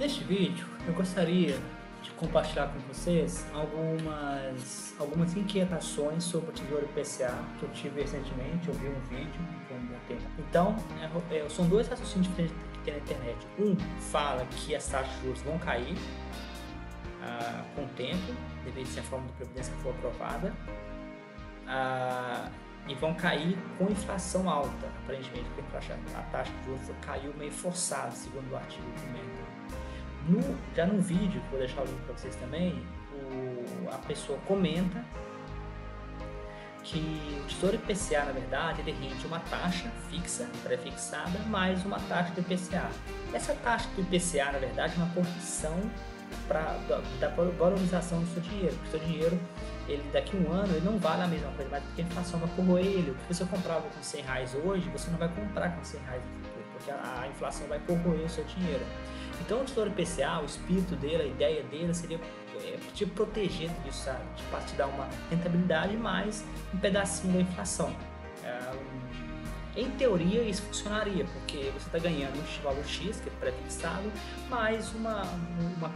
Neste vídeo, eu gostaria de compartilhar com vocês algumas inquietações sobre o Tesouro IPCA que eu tive recentemente. Eu vi um vídeo por um bom tempo. Então, são dois raciocínios diferentes que tem na internet. Um fala que as taxas de juros vão cair com o tempo, devido a se a reforma da Previdência for aprovada, e vão cair com inflação alta, aparentemente, porque a taxa de juros caiu meio forçada, segundo o artigo que comenta. Já no vídeo, que vou deixar o link para vocês também, a pessoa comenta que o Tesouro IPCA, na verdade, ele rende uma taxa fixa, pré-fixada, mais uma taxa do IPCA. Essa taxa do IPCA, na verdade, é uma condição da valorização do seu dinheiro, porque o seu dinheiro, daqui a um ano, ele não vale a mesma coisa, mas porque a inflação vai corroer ele. O que você comprava com 100 reais hoje, você não vai comprar com 100 reais no futuro, porque a inflação vai corroer o seu dinheiro. Então o Tesouro IPCA, o espírito dele, a ideia dele seria te proteger disso, sabe? Te dar uma rentabilidade mais um pedacinho da inflação. Em teoria isso funcionaria, porque você está ganhando um valor X, que é pré-fixado, mais uma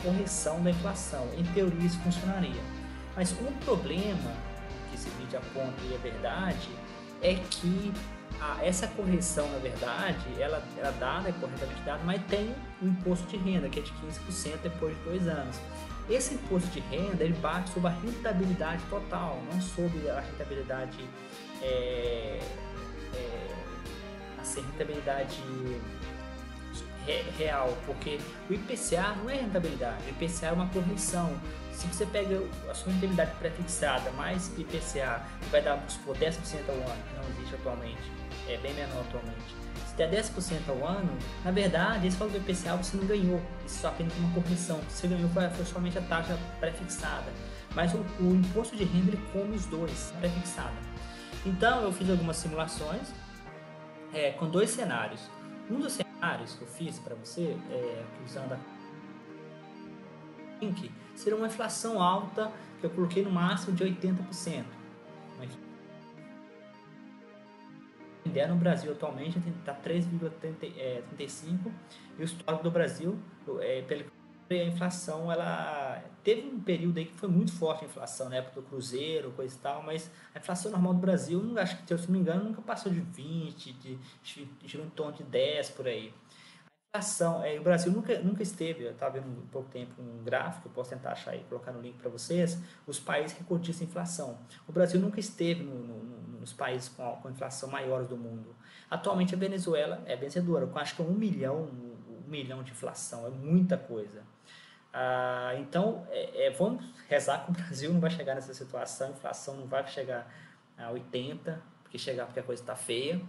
correção da inflação. Em teoria isso funcionaria. Mas um problema que esse vídeo aponta, e é verdade, é que essa correção, na verdade, ela é dada, é corretamente dada, mas tem um imposto de renda, que é de 15% depois de 2 anos. Esse imposto de renda, ele bate sobre a rentabilidade total, não sobre a rentabilidade real, porque o IPCA não é rentabilidade, o IPCA é uma correção. Se você pega a sua rentabilidade pré-fixada mais IPCA, que vai dar, vamos supor, 10% ao ano, que não existe atualmente, é bem menor atualmente, se der 10% ao ano, na verdade, esse valor do IPCA você não ganhou, isso só apenas uma correção, você ganhou foi somente a taxa pré-fixada, mas o imposto de renda ele come os dois, pré-fixada. Então, eu fiz algumas simulações com dois cenários. Um dos cenários que eu fiz para você, usando a link, seria uma inflação alta, que eu coloquei no máximo de 80%. No Brasil atualmente está 3,35%, e o histórico do Brasil, pelo que a inflação, ela teve um período aí que foi muito forte a inflação, na época do Cruzeiro, coisa e tal, mas a inflação normal do Brasil, acho que, se não me engano, nunca passou de 20%, girou em torno de 10% por aí. O Brasil nunca esteve, eu estava vendo há pouco tempo um gráfico, eu posso tentar achar e colocar no link para vocês, os países recordistas em inflação. O Brasil nunca esteve nos países com inflação maiores do mundo. Atualmente a Venezuela é vencedora, com acho que 1 milhão de inflação, é muita coisa. Então, vamos rezar que o Brasil não vai chegar nessa situação, a inflação não vai chegar a 80%, porque a coisa está feia.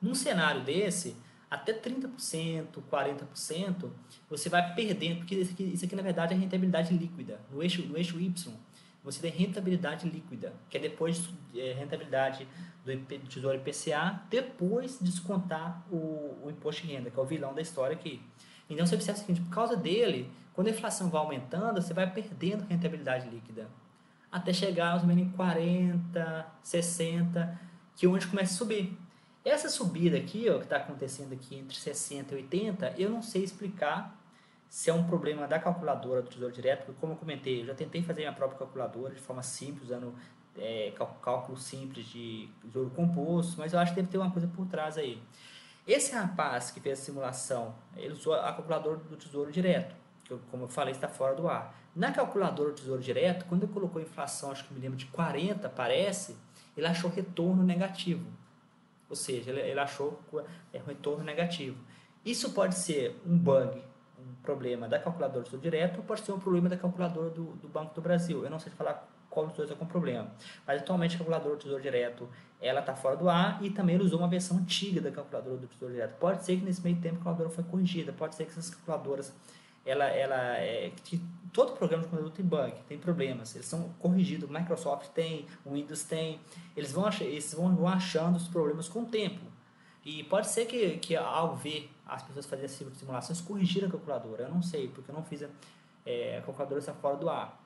Num cenário desse, até 30%, 40%, você vai perdendo, porque isso aqui na verdade é rentabilidade líquida. No eixo Y, você tem rentabilidade líquida, que é depois rentabilidade do Tesouro IPCA, depois descontar o imposto de renda, que é o vilão da história aqui. Então você percebe o seguinte, por causa dele, quando a inflação vai aumentando, você vai perdendo rentabilidade líquida, até chegar aos menos 40%, 60%, que é onde começa a subir. Essa subida aqui, ó, que está acontecendo aqui entre 60% e 80%, eu não sei explicar se é um problema da calculadora do Tesouro Direto, porque, como eu comentei, eu já tentei fazer minha própria calculadora de forma simples, usando cálculo simples de tesouro composto, mas eu acho que deve ter uma coisa por trás aí. Esse rapaz que fez a simulação, ele usou a calculadora do Tesouro Direto, que, como eu falei, está fora do ar. Na calculadora do Tesouro Direto, quando ele colocou a inflação, acho que me lembro de 40%, parece, ele achou retorno negativo. Ou seja, ele achou um retorno negativo. Isso pode ser um bug, um problema da calculadora do Tesouro Direto, ou pode ser um problema da calculadora do Banco do Brasil. Eu não sei falar qual dos dois é o problema. Mas atualmente a calculadora do Tesouro Direto está fora do ar, e também ele usou uma versão antiga da calculadora do Tesouro Direto. Pode ser que nesse meio tempo a calculadora foi corrigida, pode ser que essas calculadoras... todo programa de computador tem bug, tem problemas, eles são corrigidos, o Microsoft tem, o Windows tem, eles vão achando os problemas com o tempo. E pode ser que ao ver as pessoas fazerem esse tipo de simulações, corrigiram a calculadora, eu não sei, porque eu não fiz a calculadora está fora do ar.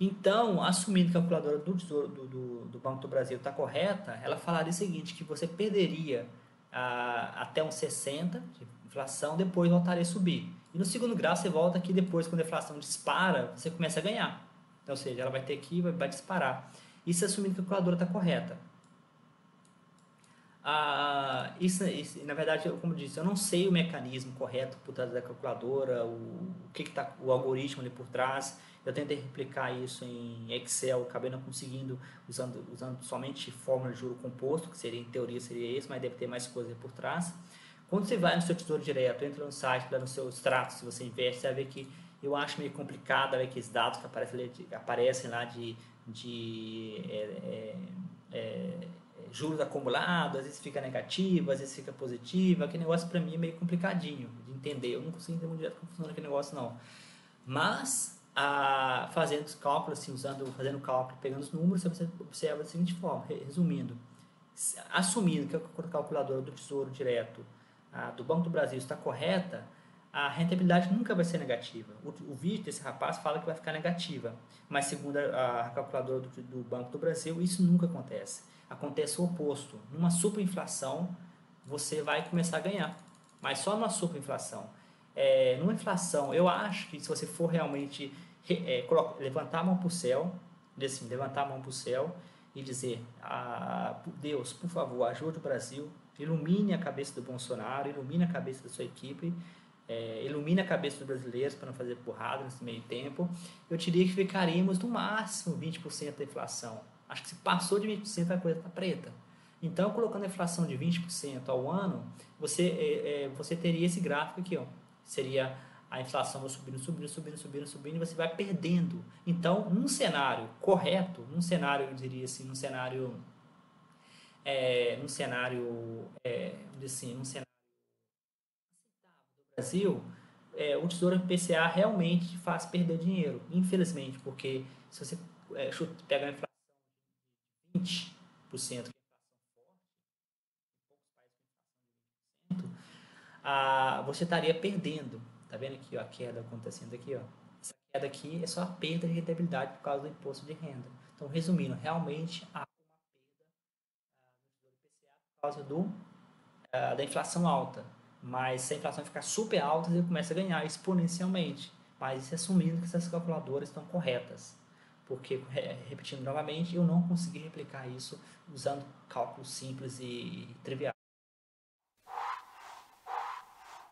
Então, assumindo que a calculadora do Banco do Brasil está correta, ela falaria o seguinte, que você perderia até uns 60 de inflação, depois voltaria a subir. E no segundo grau você volta aqui depois, quando a inflação dispara, você começa a ganhar. Então, ou seja, ela vai ter que vai disparar. Isso assumindo que a calculadora está correta. Isso, na verdade, como eu disse, eu não sei o mecanismo correto por trás da calculadora, o algoritmo ali por trás. Eu tentei replicar isso em Excel, acabei não conseguindo, usando somente fórmula de juro composto, que seria, em teoria seria esse, mas deve ter mais coisa por trás. Quando você vai no seu Tesouro Direto, entra no site, dá no seu extrato, se você investe, você vai ver que eu acho meio complicado, vai ver que esses dados que aparecem lá de juros acumulados, às vezes fica negativo, às vezes fica positivo. Aquele negócio para mim é meio complicadinho de entender, eu não consigo entender muito direto como funciona aquele negócio não. Mas fazendo os cálculos, assim, fazendo cálculo, pegando os números, você observa da seguinte forma, resumindo, assumindo que a calculadora do Tesouro Direto do Banco do Brasil está correta, a rentabilidade nunca vai ser negativa. O vídeo desse rapaz fala que vai ficar negativa, mas segundo a calculadora do Banco do Brasil, isso nunca acontece. Acontece o oposto. Numa superinflação, você vai começar a ganhar, mas só numa superinflação. Numa inflação, eu acho que se você for realmente levantar a mão para o céu, assim, levantar a mão para o céu e dizer, Deus, por favor, ajude o Brasil, ilumine a cabeça do Bolsonaro, ilumine a cabeça da sua equipe, ilumine a cabeça dos brasileiros para não fazer porrada nesse meio tempo, eu diria que ficaríamos no máximo 20% da inflação. Acho que se passou de 20%, a coisa está preta. Então, colocando a inflação de 20% ao ano, você teria esse gráfico aqui, ó. Seria a inflação subindo, subindo, subindo, subindo, subindo, e você vai perdendo. Então, num cenário correto, num cenário do Brasil, o Tesouro IPCA realmente faz perder dinheiro, infelizmente, porque se você pega a inflação 20%, você estaria perdendo. Tá vendo aqui, ó, a queda acontecendo aqui, ó. Essa queda aqui é só a perda de rentabilidade por causa do imposto de renda. Então, resumindo, realmente há uma perda do IPCA por causa da inflação alta. Mas se a inflação ficar super alta, você começa a ganhar exponencialmente. Mas isso assumindo que essas calculadoras estão corretas. Porque, repetindo novamente, eu não consegui replicar isso usando cálculos simples e triviais.